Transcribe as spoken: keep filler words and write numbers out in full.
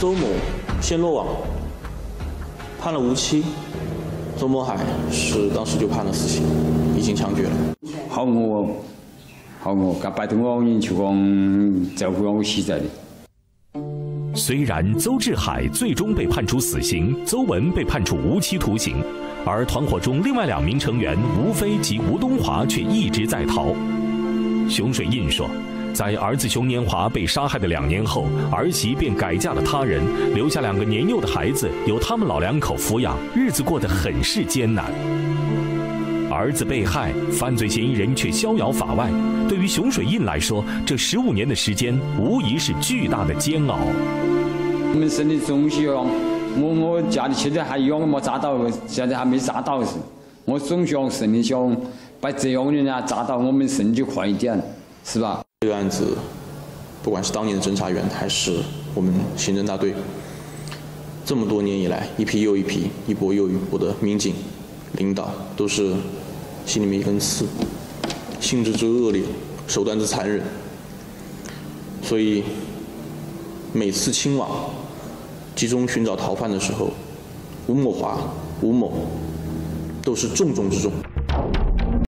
周某先落网，判了无期，周某海是当时就判了死刑，已经枪决了。好我，好我，噶拜托我人就讲照顾我死仔哩。 虽然邹志海最终被判处死刑，邹文被判处无期徒刑，而团伙中另外两名成员吴飞及吴东华却一直在逃。熊水印说，在儿子熊年华被杀害的两年后，儿媳便改嫁了他人，留下两个年幼的孩子由他们老两口抚养，日子过得很是艰难。儿子被害，犯罪嫌疑人却逍遥法外。 对于熊水印来说，这十五年的时间无疑是巨大的煎熬。我们身体总是养，我我家里现在还养没扎到，现在还没扎到是。我总想身体想把这样人啊扎到我们身体快一点，是吧？这个案子，不管是当年的侦查员，还是我们刑侦大队，这么多年以来，一批又一批，一波又一波的民警、领导，都是心里面一根刺。 性质之恶劣，手段之残忍，所以每次清网集中寻找逃犯的时候，吴某华、吴某都是重中之重。